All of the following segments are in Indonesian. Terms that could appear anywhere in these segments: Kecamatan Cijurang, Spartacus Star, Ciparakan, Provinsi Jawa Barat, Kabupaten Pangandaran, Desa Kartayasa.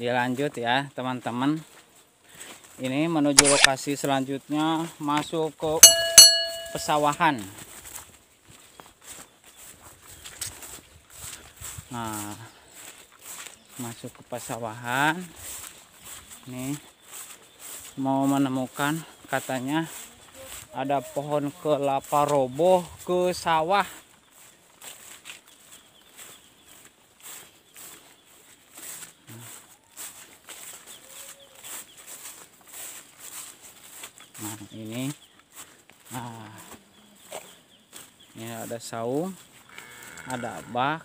Dilanjut ya teman-teman, ini menuju lokasi selanjutnya, masuk ke pesawahan. Nah, masuk ke pesawahan nih, mau menemukan katanya ada pohon kelapa roboh ke sawah. Nah ini, ini ada saung, ada bak.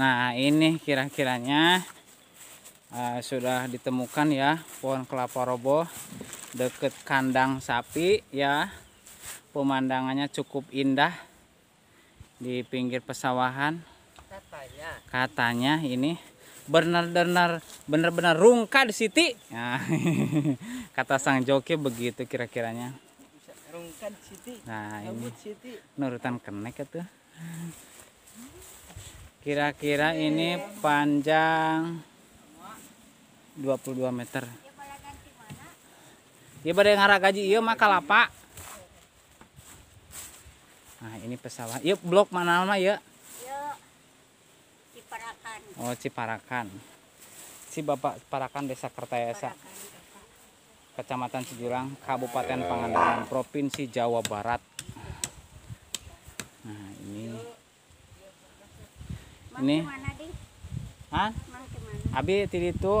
Nah ini kira-kiranya sudah ditemukan ya, pohon kelapa roboh deket kandang sapi ya. Pemandangannya cukup indah di pinggir pesawahan. Katanya ini benar-benar rungka di siti. Nah, kata sang joki begitu kira-kiranya. Rungka di siti. Nah, ini nurutan kenek itu. Kira-kira ini panjang 22 meter. Dia pada ngarah gaji, iya mah kalapa. Nah, ini pesawahan. Iya blok mana mah ya? Ciparakan. Oh, Ciparakan. Si Bapak Ciparakan, Desa Kartayasa, Kecamatan Cijurang, Kabupaten Pangandaran, Provinsi Jawa Barat. Nah, ini. Hah? Abi tadi itu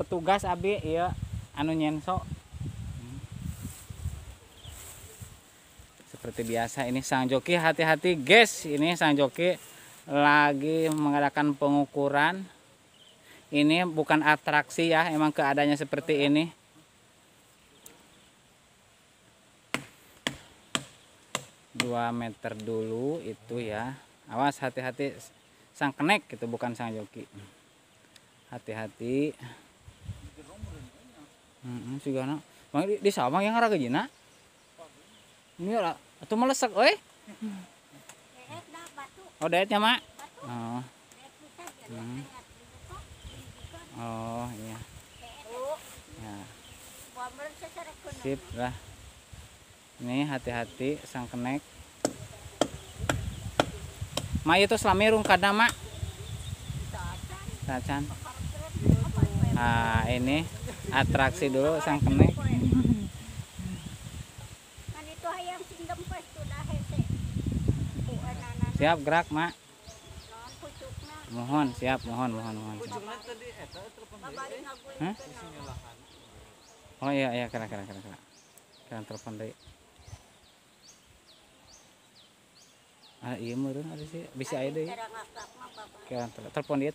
petugas abi iya anu nyensok. Seperti biasa ini sang joki, hati-hati guys, ini sang joki lagi mengadakan pengukuran. Ini bukan atraksi ya, emang keadaannya seperti ini. Dua meter dulu itu ya, awas hati-hati sang kenek gitu, bukan sang joki. Hati-hati. Juga nak, di sama yang arah gejina. Ini lah, atau melesak, oi. Oh dietnya mak? Oh. Oh iya. Ya. Sip lah. Ini hati-hati sang kenek. Mak itu selami rungkadna mak. Tacan. Ah ini atraksi dulu sang kenek. Siap gerak mak, mohon siap, mohon. Hah? Oh iya kira telepon dari iya meren ada sih bisa aja deh, telepon dia